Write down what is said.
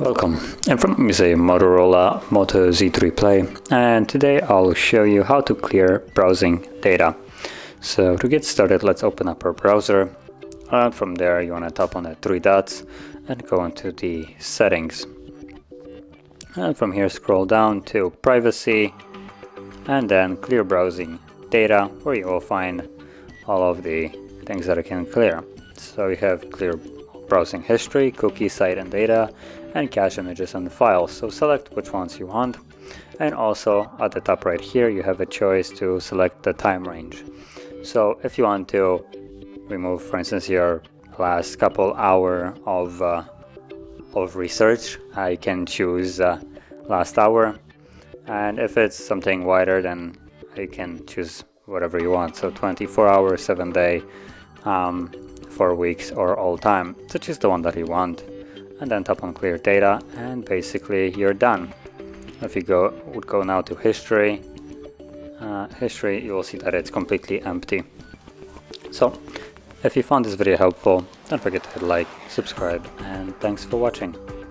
Welcome. In front of me is a Motorola Moto Z3 Play, and today I'll show you how to clear browsing data. So to get started, let's open up our browser, and from there you want to tap on the three dots and go into the settings, and from here scroll down to privacy and then clear browsing data, where you will find all of the things that I can clear. So we have clear browsing history, cookie, site and data, and cache images and files. So select which ones you want, and also at the top right here you have a choice to select the time range. So if you want to remove, for instance, your last couple hour of research, I can choose last hour, and if it's something wider then you can choose whatever you want, so 24 hours, 7 day, 4 weeks, or all time. So choose the one that you want and then tap on clear data, and basically you're done. If you would go now to history, you will see that it's completely empty. So if you found this video helpful, don't forget to hit like, subscribe, and thanks for watching.